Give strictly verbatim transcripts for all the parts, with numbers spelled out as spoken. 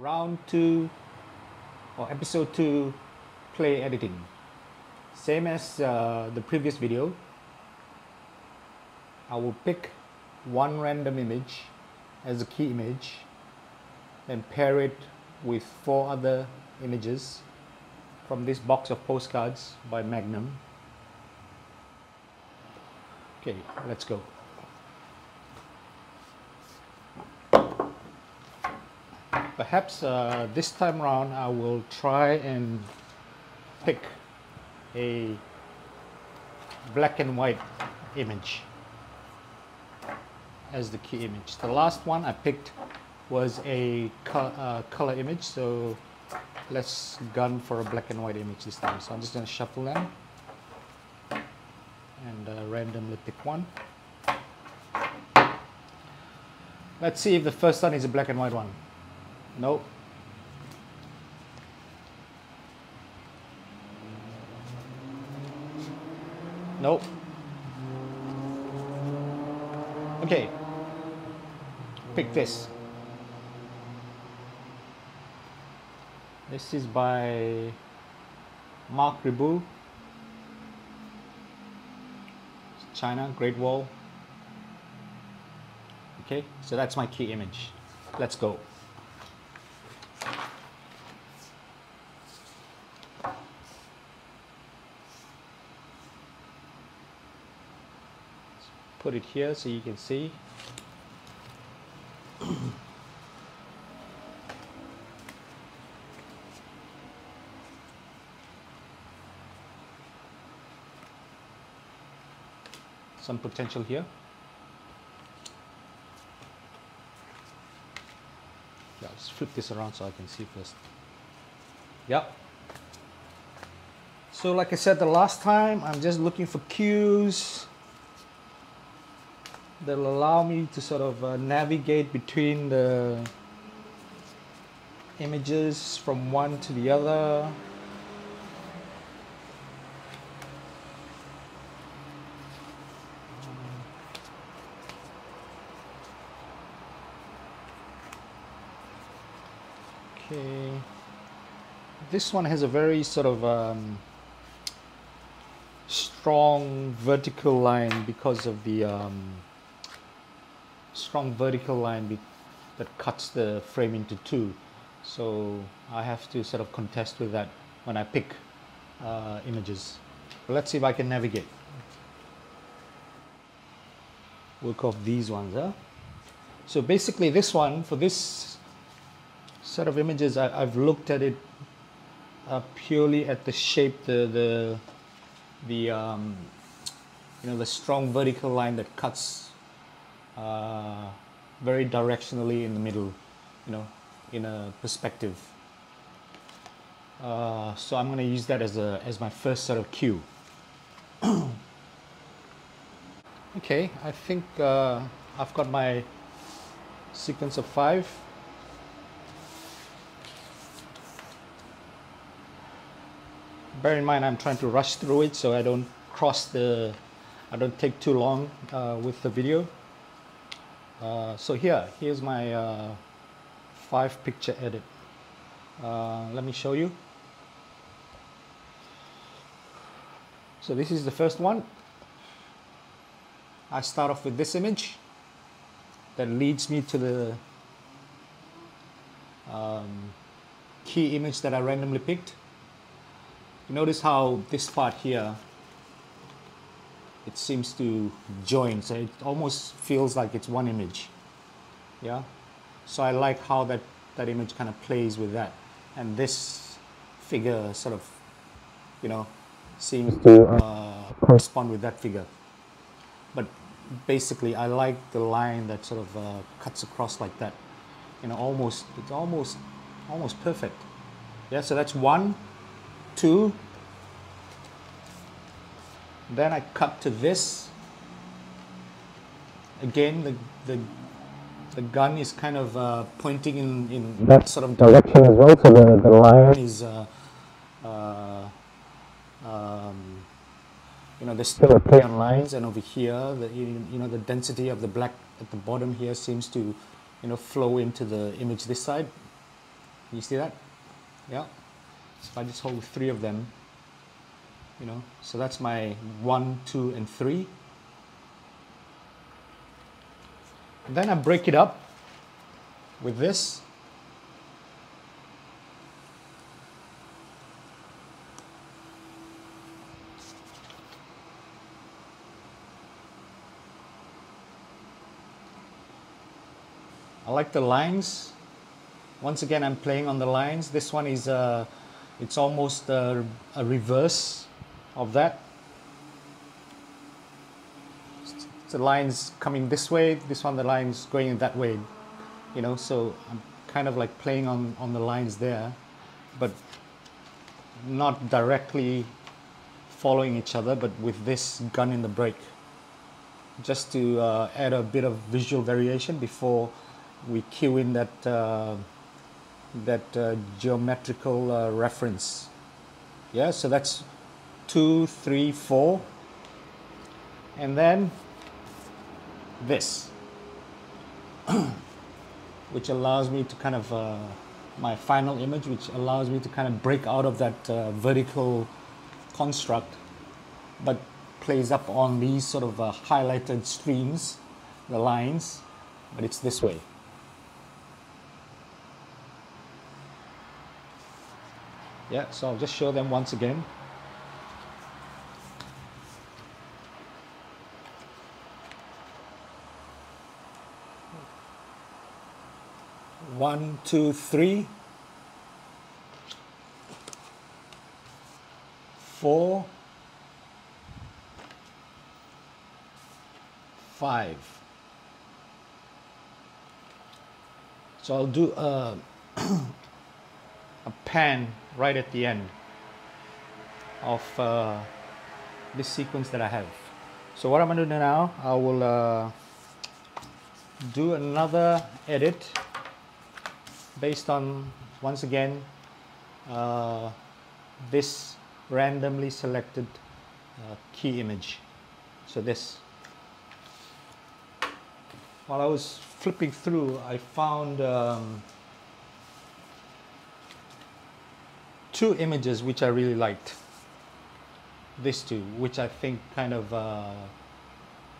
round two or episode two play editing, same as uh, the previous video. I will pick one random image as a key image and pair it with four other images from this box of postcards by Magnum. Okay, let's go. Perhaps uh, this time around I will try and pick a black and white image as the key image. The last one I picked was a co uh, color image, so let's gun for a black and white image this time. So I'm just going to shuffle them and uh, randomly pick one. Let's see if the first one is a black and white one. Nope. Nope. Okay. Pick this. This is by Mark Ribou. China, Great Wall. Okay, so that's my key image. Let's go. Put it here so you can see. Some potential here. Yeah, let's flip this around so I can see first. Yeah. So like I said the last time, I'm just looking for cues that'll allow me to sort of uh, navigate between the images from one to the other. Okay, this one has a very sort of um, strong vertical line because of the um, strong vertical line be that cuts the frame into two, so I have to sort of contest with that when I pick uh, images. But let's see if I can navigate. We'll call these ones, huh? So basically this one, for this set of images, I, I've looked at it uh, purely at the shape, the the the um, you know, the strong vertical line that cuts Uh, very directionally in the middle, you know, in a perspective. Uh, so I'm going to use that as a as my first sort of cue. Okay, I think uh, I've got my sequence of five. Bear in mind I'm trying to rush through it so I don't cross the, I don't take too long uh, with the video. Uh, so here, here's my uh, five picture edit. Uh, let me show you. So this is the first one. I start off with this image that leads me to the um, key image that I randomly picked. Notice how this part here, it seems to join, so it almost feels like it's one image. Yeah, so I like how that that image kind of plays with that, and this figure sort of, you know, seems to uh, correspond with that figure. But basically, I like the line that sort of uh, cuts across like that. You know, almost it's almost almost perfect. Yeah, so that's one, two. Then I cut to this. Again, the the, the gun is kind of uh, pointing in, in that sort of direction as well, so the, the line is, uh, uh, um, you know, there's still a play on lines, and over here, the, you, you know, the density of the black at the bottom here seems to, you know, flow into the image this side. Can you see that? Yeah. So if I just hold three of them, you know, so that's my one, two, and three. And then I break it up with this. I like the lines. Once again, I'm playing on the lines. This one is uh, it's almost a, a reverse of that. The lines coming this way, this one the lines going that way, you know, so I'm kind of like playing on, on the lines there, but not directly following each other, but with this gun in the brake, just to uh, add a bit of visual variation before we cue in that uh, that uh, geometrical uh, reference. Yeah, so that's two, three, four, and then this, which allows me to kind of uh, my final image, which allows me to kind of break out of that uh, vertical construct, but plays up on these sort of uh, highlighted streams, the lines, but it's this way. Yeah, so I'll just show them once again. One, two, three, four, five. So I'll do a, a pan right at the end of uh, this sequence that I have. So what I'm going to do now, I will uh, do another edit based on, once again, uh, this randomly selected uh, key image. So this. While I was flipping through, I found um, two images which I really liked. These two, which I think kind of uh,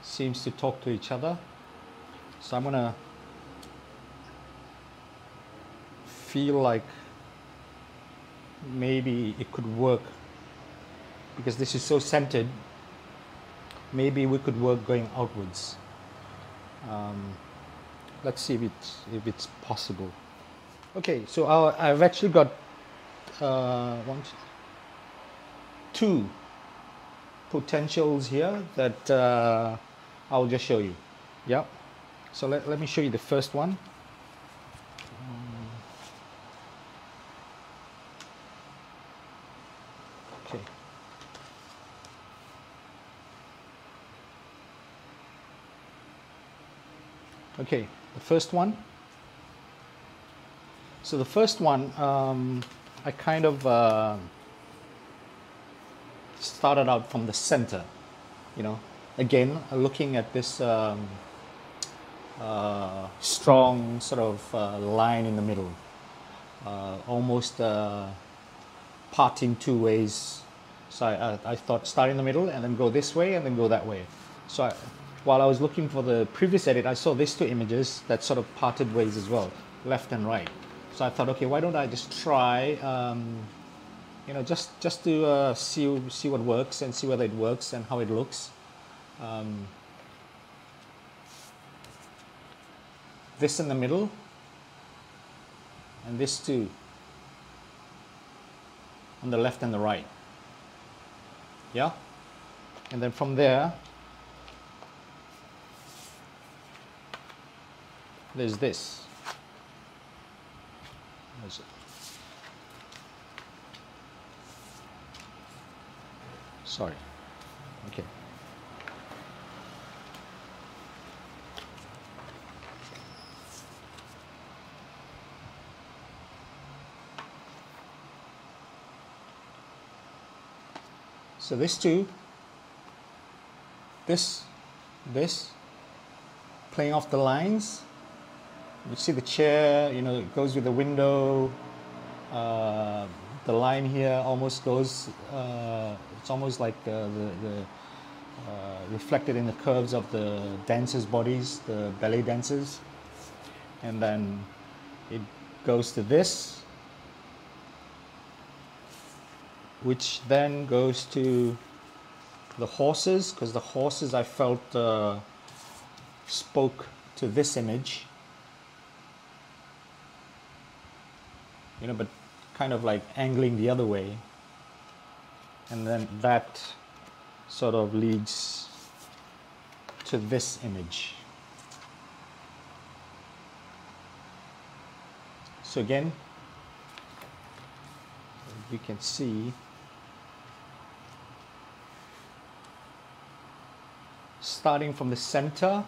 seems to talk to each other. So I'm gonna feel like maybe it could work, because this is so centered, maybe we could work going outwards. Um, let's see if it's, if it's possible. Okay, so I'll, I've actually got uh, one, two potentials here that uh, I'll just show you. Yeah, so let, let me show you the first one. Okay, the first one. So the first one, um, I kind of uh, started out from the center, you know. Again, looking at this um, uh, strong sort of uh, line in the middle, uh, almost uh, parting two ways. So I, I, I thought start in the middle and then go this way and then go that way. So I, while I was looking for the previous edit, I saw these two images that sort of parted ways as well, left and right. So I thought, okay, why don't I just try, um, you know, just just to uh, see see what works and see whether it works and how it looks. Um, this in the middle, and this too on the left and the right. Yeah, and then from there, there's this. There's it. Sorry. Okay. So this two. This. This. Playing off the lines. You see the chair, you know, it goes with the window, uh, the line here almost goes, uh, it's almost like uh, the, the uh, reflected in the curves of the dancers' bodies, the ballet dancers. And then it goes to this, which then goes to the horses, because the horses I felt uh, spoke to this image, you know, but kind of like angling the other way, and then that sort of leads to this image. So again, you can see starting from the center,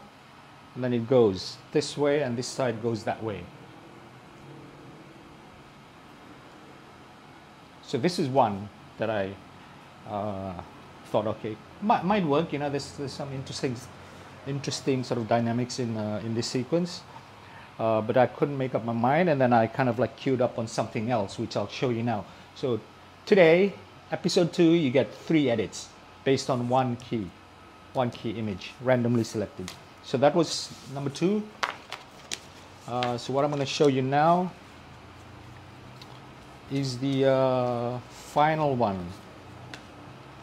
and then it goes this way, and this side goes that way. So this is one that I uh, thought, okay, might, might work. You know, there's, there's some interesting, interesting sort of dynamics in uh, in this sequence. Uh, but I couldn't make up my mind, and then I kind of like queued up on something else, which I'll show you now. So today, episode two, you get three edits based on one key, one key image randomly selected. So that was number two. Uh, so what I'm going to show you now is the uh, final one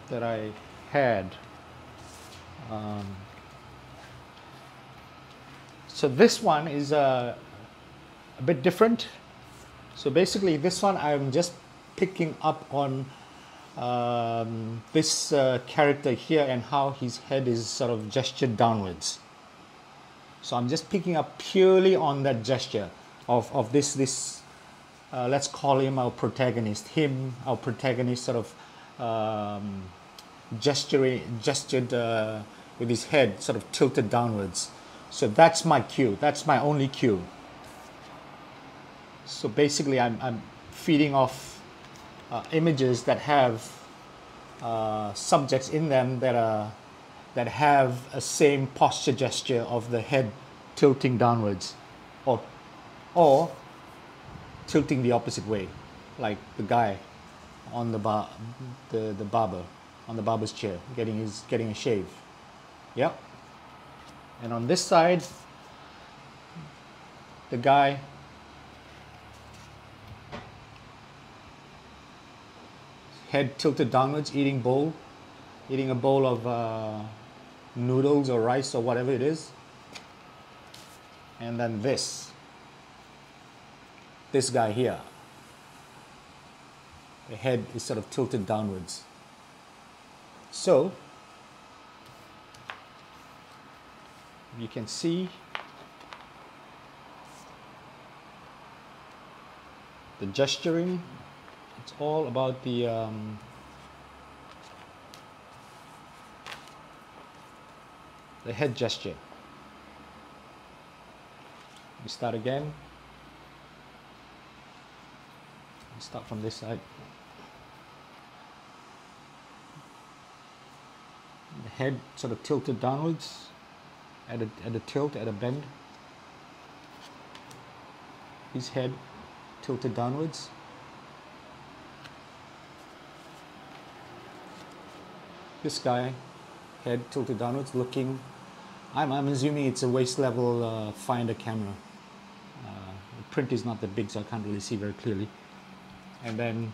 that I had. Um, So this one is uh, a bit different. So basically this one I'm just picking up on um, this uh, character here and how his head is sort of gestured downwards. So I'm just picking up purely on that gesture of, of this, this uh, let's call him our protagonist, him, our protagonist sort of um, gesture, gestured uh, with his head sort of tilted downwards. So that's my cue. That's my only cue. So basically, I'm, I'm feeding off uh, images that have uh, subjects in them that are that have a same posture gesture of the head tilting downwards, or or tilting the opposite way, like the guy on the bar, the the barber on the barber's chair getting his getting a shave. Yep. And on this side, the guy head tilted downwards, eating bowl, eating a bowl of uh, noodles or rice or whatever it is. And then this, this guy here, the head is sort of tilted downwards. So you can see the gesturing. It's all about the um, the head gesture. We start again. We start from this side. The head sort of tilted downwards. At a, at a tilt, at a bend, his head tilted downwards. This guy, head tilted downwards, looking. I'm, I'm assuming it's a waist level uh, finder camera. Uh, the print is not that big, so I can't really see very clearly. And then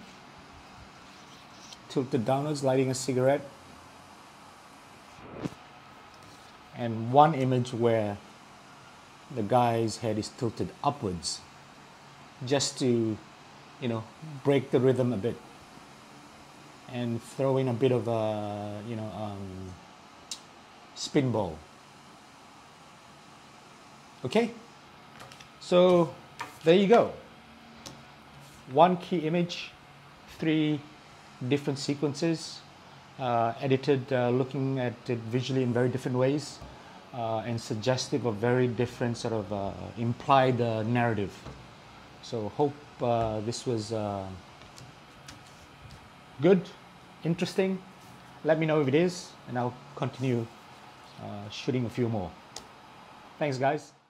tilted downwards, lighting a cigarette. And one image where the guy's head is tilted upwards, just to, you know, break the rhythm a bit and throw in a bit of a, you know, um, spin ball. Okay, so there you go. One key image, three different sequences. Uh, edited, uh, looking at it visually in very different ways, uh, and suggestive of very different sort of uh, implied uh, narrative. So hope uh, this was uh, good, interesting. Let me know if it is, and I'll continue uh, shooting a few more. Thanks, guys.